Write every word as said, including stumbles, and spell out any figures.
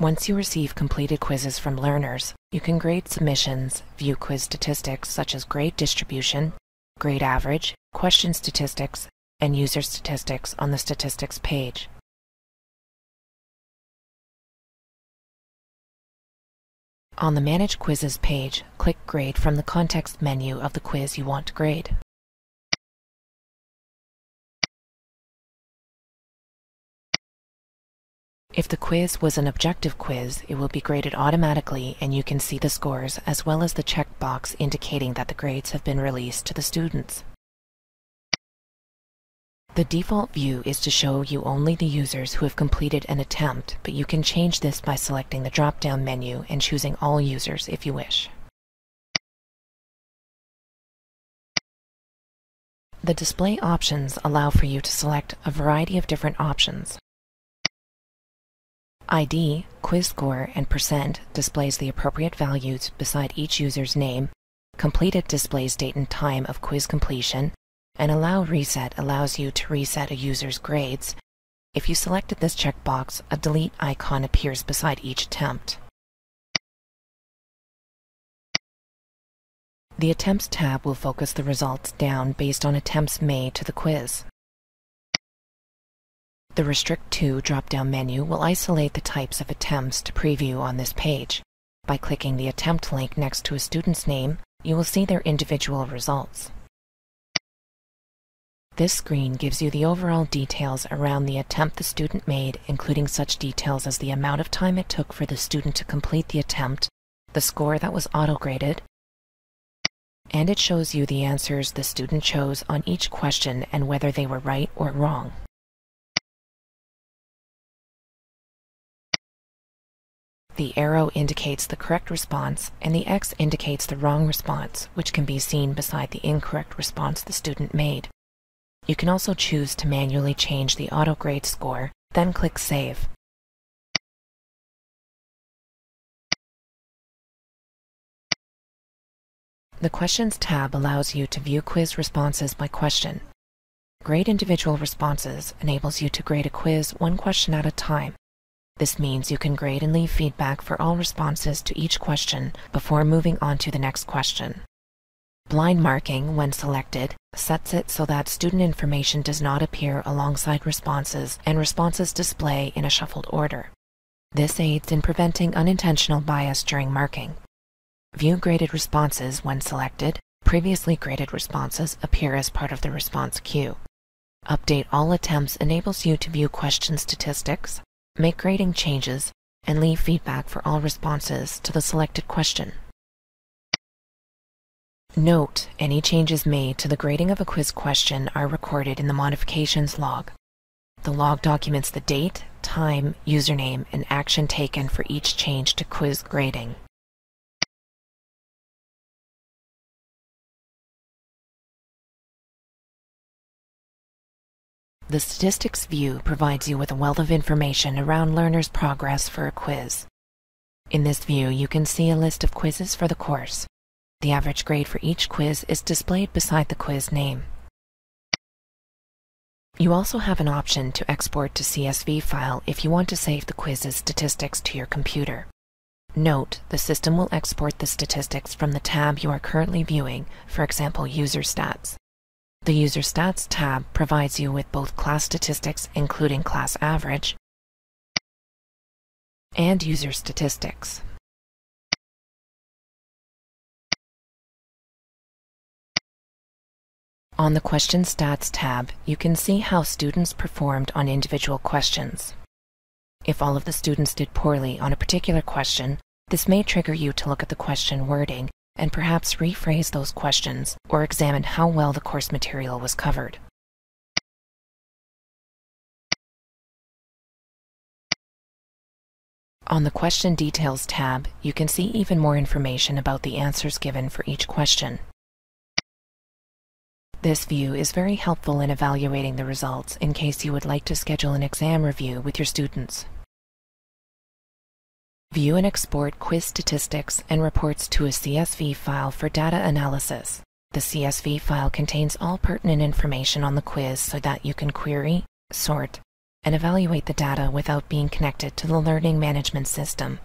Once you receive completed quizzes from learners, you can grade submissions, view quiz statistics such as grade distribution, grade average, question statistics, and user statistics on the statistics page. On the Manage Quizzes page, click Grade from the context menu of the quiz you want to grade. If the quiz was an objective quiz, it will be graded automatically and you can see the scores as well as the checkbox indicating that the grades have been released to the students. The default view is to show you only the users who have completed an attempt, but you can change this by selecting the drop-down menu and choosing all users if you wish. The display options allow for you to select a variety of different options. I D, quiz score, and percent displays the appropriate values beside each user's name. Completed displays date and time of quiz completion. And Allow Reset allows you to reset a user's grades. If you selected this checkbox, a delete icon appears beside each attempt. The Attempts tab will focus the results down based on attempts made to the quiz. The Restrict To drop-down menu will isolate the types of attempts to preview on this page. By clicking the attempt link next to a student's name, you will see their individual results. This screen gives you the overall details around the attempt the student made, including such details as the amount of time it took for the student to complete the attempt, the score that was auto-graded, and it shows you the answers the student chose on each question and whether they were right or wrong. The arrow indicates the correct response, and the X indicates the wrong response, which can be seen beside the incorrect response the student made. You can also choose to manually change the auto-grade score, then click Save. The Questions tab allows you to view quiz responses by question. Grade individual responses enables you to grade a quiz one question at a time. This means you can grade and leave feedback for all responses to each question before moving on to the next question. Blind marking, when selected, sets it so that student information does not appear alongside responses and responses display in a shuffled order. This aids in preventing unintentional bias during marking. View graded responses, when selected, previously graded responses appear as part of the response queue. Update all attempts enables you to view question statistics, make grading changes, and leave feedback for all responses to the selected question. Note, any changes made to the grading of a quiz question are recorded in the modifications log. The log documents the date, time, username, and action taken for each change to quiz grading. The statistics view provides you with a wealth of information around learners' progress for a quiz. In this view, you can see a list of quizzes for the course. The average grade for each quiz is displayed beside the quiz name. You also have an option to export to C S V file if you want to save the quiz's statistics to your computer. Note, the system will export the statistics from the tab you are currently viewing, for example, User Stats. The User Stats tab provides you with both class statistics, including class average, and user statistics. On the Question Stats tab, you can see how students performed on individual questions. If all of the students did poorly on a particular question, this may trigger you to look at the question wording and perhaps rephrase those questions or examine how well the course material was covered. On the Question Details tab, you can see even more information about the answers given for each question. This view is very helpful in evaluating the results in case you would like to schedule an exam review with your students. View and export quiz statistics and reports to a C S V file for data analysis. The C S V file contains all pertinent information on the quiz so that you can query, sort, and evaluate the data without being connected to the learning management system.